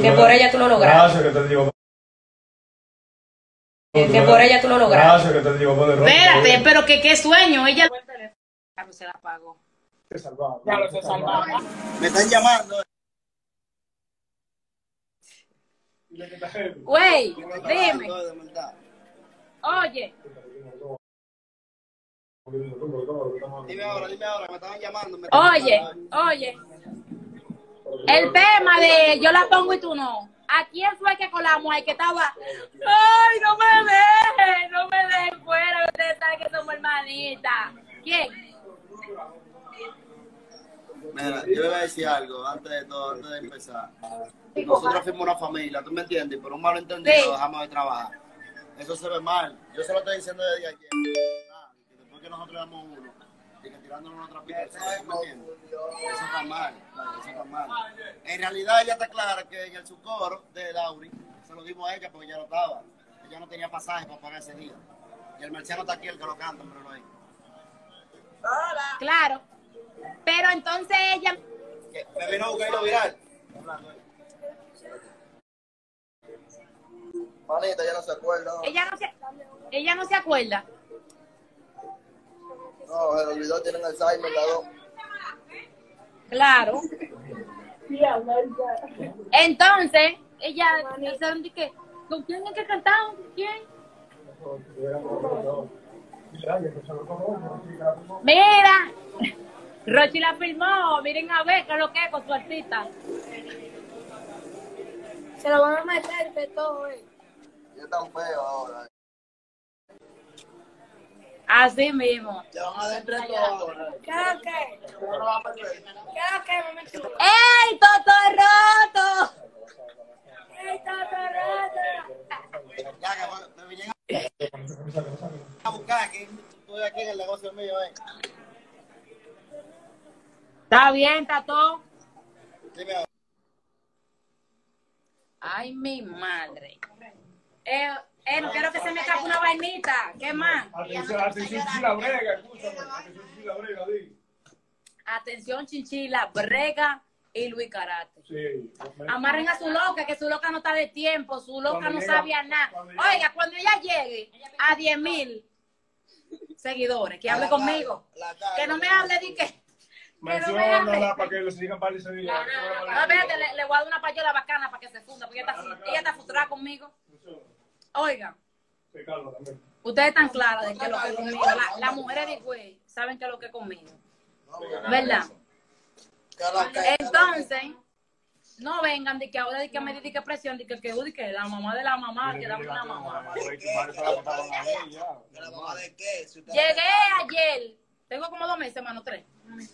Que por ella tú lo lograste. Gracias, que te digo. Que por ella tú lo lograste. Gracias, que te digo. Espérate, pero que qué sueño. Ella se la pagó. Se salvaba. Claro, se salvaba. Me están llamando. Güey, dime. Oye. Dime ahora, me estaban llamando. Oye, oye. El tema de yo la pongo y tú no. ¿A quién fue que con la mujer que estaba? ¡Ay, no me dejes! No me dejes fuera. Ustedes saben que somos hermanitas. ¿Quién? Mira, yo le voy a decir algo antes de todo, antes de empezar. Nosotros fuimos una familia, ¿tú me entiendes? Por un malentendido dejamos de trabajar. Eso se ve mal. Yo se lo estoy diciendo desde ayer. Que después que nosotros damos uno, y que tirándonos una trapita, ¿tú me entiendes? Eso está mal. Eso está mal. En realidad ella está clara que en el subcoro de Lauri se lo dimos a ella porque ella no estaba. Ella no tenía pasaje para pagar ese día. Y el Marciano está aquí, el que lo canta, pero no hay. Hola. Claro. Pero entonces ella... Me vino a buscar y lo viral. Manita, ella no se acuerda. Ella no se acuerda. No, se le olvidó, tienen Alzheimer, la dos. Claro. Entonces, ella... ¿Con quién es que cantaron? ¿Quién? Mira, Rochi la filmó, miren a ver qué es lo que es con su artista. Se lo van a meter de todo, eh. Yo tan feo ahora. Así mismo. Te van a meter todo ahora. ¿Qué? ¿Qué? ¡Ey, Totoroto! ¡Ey, Totoroto! Ya, que me llegan a buscar aquí. Estoy aquí en el negocio mío, eh. Está bien, Tato. Dime ahora. Ay, mi madre. Quiero que se me escape una vainita. ¿Qué más? Atención, chinchila brega, escúchame. Atención, chinchila brega, di. Atención, chinchila brega y Luis Karate. Sí. Amarren a su loca, que su loca no está de tiempo. Su loca no sabía nada. Oiga, cuando ella llegue a 10,000 seguidores, que hable conmigo. Que no me hable de que... Menciónala para que le sigan para ese día. No, espérate, le voy a dar una payola bacana para que se funda, porque ella está frustrada conmigo. Oigan, ustedes están claras de que lo que es conmigo. Las mujeres de güey saben que lo que es conmigo. ¿Verdad? Entonces, no vengan de que ahora de que me dedique presión, de que la mamá de la mamá, que damos una mamá. Llegué ayer. Tengo como 2 meses, hermano, 3.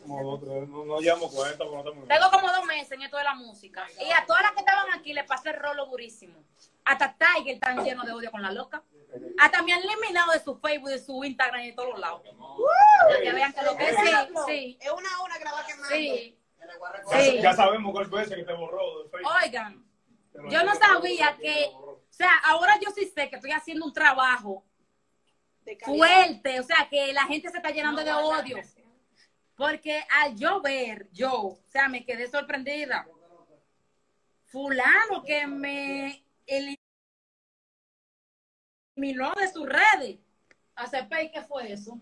Como 2, 3. No llamo 40, pero no estamos. Tengo como 2 meses en esto de la música. Y a todas las que estaban aquí le pasé el rolo durísimo. Hasta Tiger están lleno de odio con la loca. Hasta me han eliminado de su Facebook, de su Instagram y de todos los lados. Para que vean que lo que es. Sí. Es una hora grabar que mando. Sí. Sí. Ya sabemos cuál fue ese que te borró. Oigan, yo no sabía que... O sea, ahora yo sí sé que estoy haciendo un trabajo fuerte, o sea, que la gente se está llenando de odio. Porque al yo ver, o sea, me quedé sorprendida. Fulano que me eliminó de sus redes. ¿Acepé qué fue eso?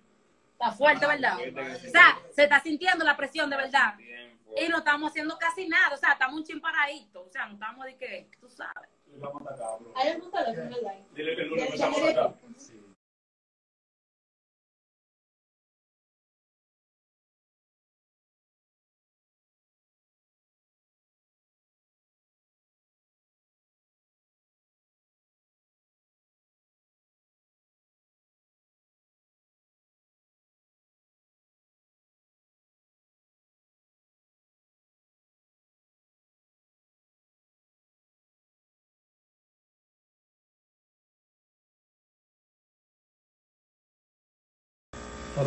Está fuerte, ¿verdad? O sea, se está sintiendo la presión de verdad. Y no estamos haciendo casi nada, o sea, estamos un chin paradito. O sea, no estamos de que, tú sabes. Ahí es un teléfono, ¿verdad? Dile que el lunes estamos acá.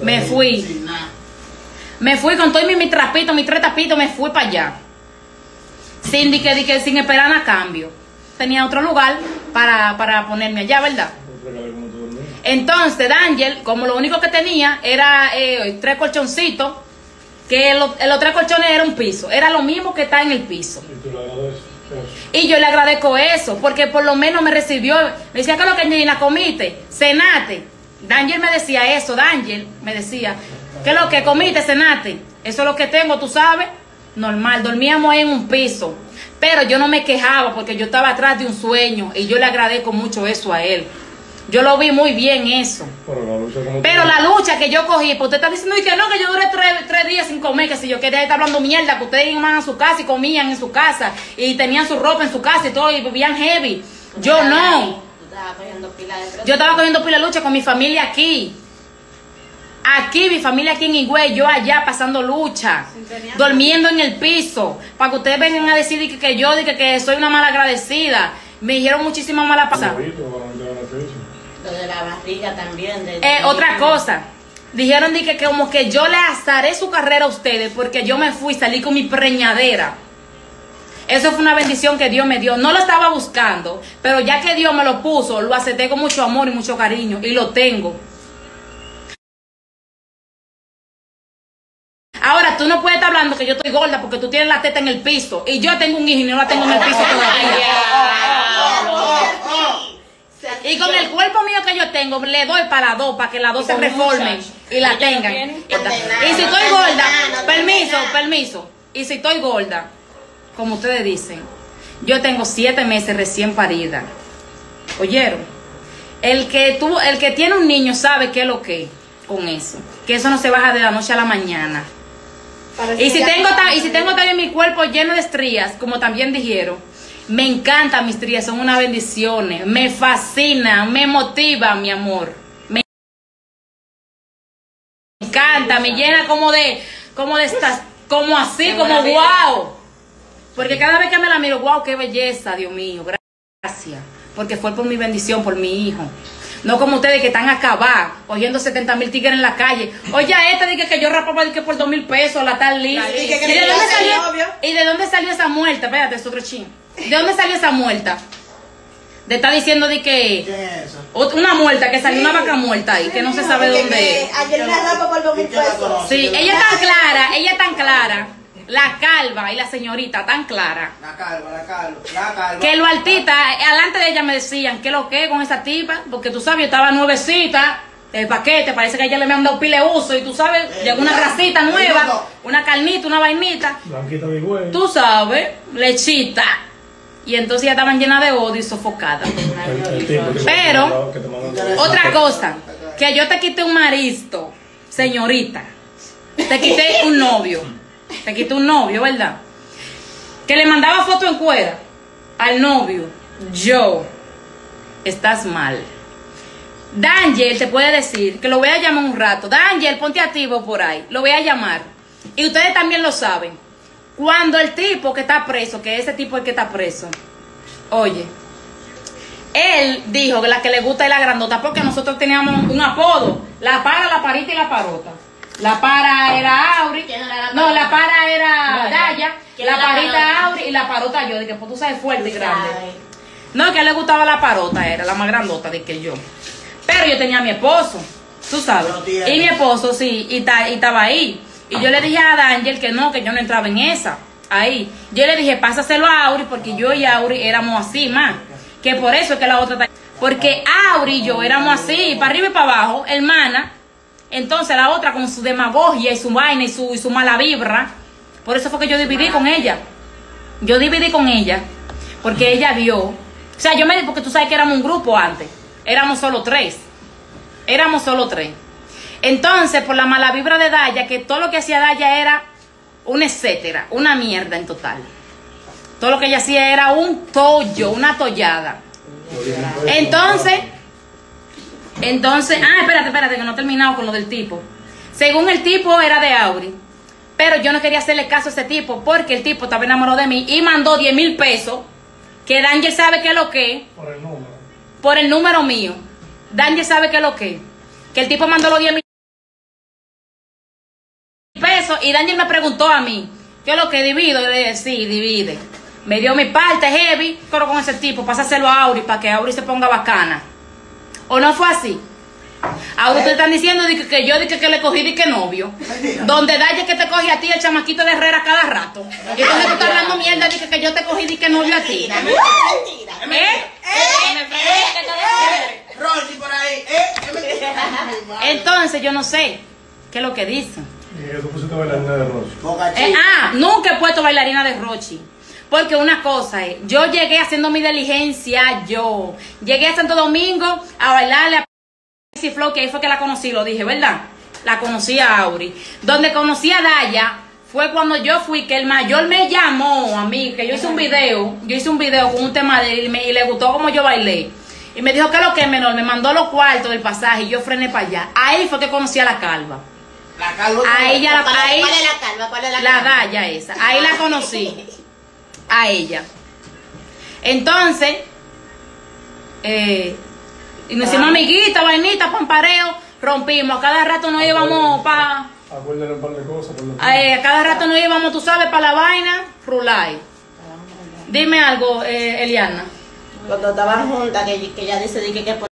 Me fui. Me fui con todo mi trapito, mis 3 tapitos, me fui para allá. Sin esperar a cambio. Tenía otro lugar para ponerme allá, ¿verdad? Entonces, D'Angel, como lo único que tenía era 3 colchoncitos, que los 3 colchones era un piso. Era lo mismo que está en el piso. Y yo le agradezco eso, porque por lo menos me recibió. Me decía, ¿qué es lo que ni la comiste? Cenate. Daniel me decía eso, Daniel me decía, ¿qué es lo que comiste? Cenate. Eso es lo que tengo, tú sabes. Normal, dormíamos en un piso. Pero yo no me quejaba porque yo estaba atrás de un sueño. Y yo le agradezco mucho eso a él. Yo lo vi muy bien eso. Pero la lucha que yo cogí, pues usted está diciendo que no, que yo duré tres días sin comer, que si yo quería estar hablando mierda, que ustedes iban a su casa y comían en su casa, y tenían su ropa en su casa y todo, y vivían heavy. Yo no. Yo estaba cogiendo pila de lucha con mi familia aquí. Aquí, mi familia aquí en Higüey, yo allá pasando lucha, durmiendo en el piso, para que ustedes vengan a decir que yo dije que soy una mala agradecida. Me dijeron muchísimas malas pasadas. De la barriga también. Otra cosa, dijeron que como que yo le azaré su carrera a ustedes porque yo me fui, salí con mi preñadera. Eso fue una bendición que Dios me dio. No lo estaba buscando, pero ya que Dios me lo puso, lo acepté con mucho amor y mucho cariño y lo tengo. Ahora, tú no puedes estar hablando que yo estoy gorda porque tú tienes la teta en el piso y yo tengo un hijo y no la tengo en el piso todavía. Y con el cuerpo mío que yo tengo, le doy para las dos, para que las dos se reformen y la tengan. Y si estoy gorda, permiso. Y si estoy gorda, como ustedes dicen, yo tengo 7 meses recién parida. ¿Oyeron? El que tiene un niño sabe qué es lo que es con eso. Que eso no se baja de la noche a la mañana. Y si tengo también mi cuerpo lleno de estrías, como también dijeron, me encantan mis trías, son unas bendiciones. Me fascina, me motiva, mi amor. Me encanta, me llena como de estas, como así, como wow. Porque cada vez que me la miro, wow, qué belleza, Dios mío. Gracias, porque fue por mi bendición, por mi hijo. No como ustedes que están acabados, cogiendo 70,000 tigres en la calle. Oye, esta dije que yo rapaba dije por 2,000 pesos, la tal lista. ¿Y de dónde salió esa muerta? Espérate, es otro chin. ¿De dónde salió esa muerta? De estar diciendo de que... Una muerta, que salió una vaca muerta ahí, que no se sabe dónde es. Ayer la daba por 2,000 pesos. Sí, ella es tan clara. La calva y la señorita, tan clara. La calva. Que los artistas, delante de ella me decían, ¿qué lo que con esa tipa? Porque tú sabes, yo estaba nuevecita, el paquete, parece que a ella le me han dado pile uso, y tú sabes, llegó una grasita nueva, una carnita, una vainita. Blanquita de huevo. Tú sabes, lechita. Y entonces ya estaban llenas de odio y sofocadas. Pero, otra cosa, que yo te quité un marido, señorita. Te quité un novio. Te quité un novio, ¿verdad? Que le mandaba foto en cuera al novio. Yo, estás mal. Daniel te puede decir que lo voy a llamar un rato. Daniel, ponte activo por ahí. Lo voy a llamar. Y ustedes también lo saben. Cuando el tipo que está preso, que ese tipo es el que está preso, oye, él dijo que la que le gusta es la grandota, porque nosotros teníamos un apodo, la para, la parita y la parota. La para era Auri, no, la para era Daya, la parita Auri y la parota yo, de que pues, tú sabes, fuerte y grande. No, que a él le gustaba la parota, era la más grandota de que yo. Pero yo tenía a mi esposo, tú sabes, y mi esposo sí, y estaba ahí. Y yo le dije a Daniel que no, que yo no entraba en esa. Ahí. Yo le dije, pásaselo a Auri, porque yo y Auri éramos así más. Que por eso es que la otra... Porque Auri y yo éramos así, para arriba y para abajo, hermana. Entonces la otra con su demagogia y su vaina y su mala vibra. Por eso fue que yo dividí con ella. Yo dividí con ella, porque ella vio... O sea, yo me... Porque tú sabes que éramos un grupo antes. Éramos solo tres. Entonces, por la mala vibra de Daya, que todo lo que hacía Daya era un etcétera, una mierda en total. Todo lo que ella hacía era un tollo, una tollada. Entonces, espérate, que no he terminado con lo del tipo. Según el tipo, era de Auri. Pero yo no quería hacerle caso a ese tipo, porque el tipo estaba enamorado de mí y mandó 10,000 pesos, que Daniel sabe que es lo que... Por el número mío. Daniel sabe que es lo que el tipo mandó los 10,000 pesos y Daniel me preguntó a mí, ¿qué es lo que divido? Yo le dije, sí, divide. Me dio mi parte heavy, pero con ese tipo, pásaselo a Auri para que Auri se ponga bacana. ¿O no fue así? Ahora ustedes están diciendo que yo dije que le cogí de que novio. Donde Daya que te coge a ti el chamaquito de Herrera cada rato. Y entonces tú estás hablando mierda de que yo te cogí de que novio a ti. Rochi por ahí. Entonces yo no sé qué es lo que dicen. Yo te puse bailarina de Rochi. Nunca he puesto bailarina de Rochi. Porque una cosa es, yo llegué haciendo mi diligencia, yo llegué a Santo Domingo a bailarle a Pixie Flow, que ahí fue que la conocí, lo dije, ¿verdad? La conocí a Auri. Donde conocí a Daya fue cuando yo fui, que el mayor me llamó a mí, que yo hice un video con un tema de él y le gustó como yo bailé. Y me dijo, ¿qué es lo que es, menor? Me mandó los cuartos del pasaje y yo frené para allá. Ahí fue que conocí a la calva. La calva. Ahí ya la, ahí, ¿cuál es la calva? ¿Cuál es la calva? La Daya esa. Ahí la conocí. A ella. Entonces y nos hicimos amiguitas, vainitas, pampareo, rompimos, a cada rato nos íbamos para un par de cosas, a cada rato nos íbamos, tú sabes, para la vaina, rulay. Dime algo, Eliana. Cuando estaban juntas, que ella dice que por